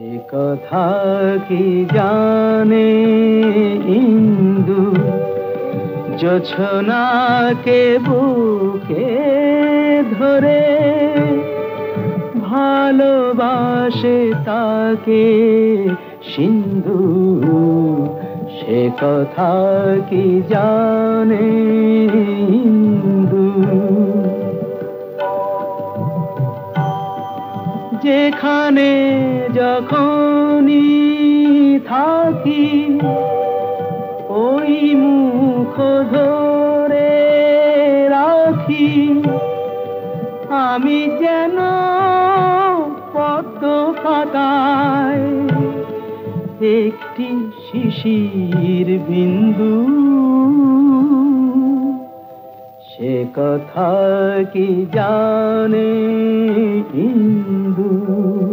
एक कथा की जाने इंदु जो छोना के बुके धरे भालोबाशे ताके सिंधु से कथा की जाने इंदु जेखाने जखोनी थाकी ओई मुख धरे राखी आमी जेनो पत्तो पाताय एकटी शिशिर बिंदु से कथा की जाने इंदु।